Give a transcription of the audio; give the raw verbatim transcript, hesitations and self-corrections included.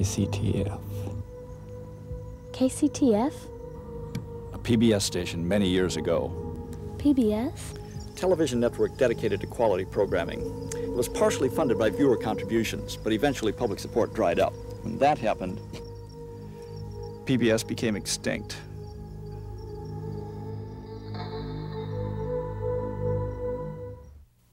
K C T F. K C T F? A P B S station many years ago. P B S? Television network dedicated to quality programming. It was partially funded by viewer contributions, but eventually public support dried up. When that happened, P B S became extinct.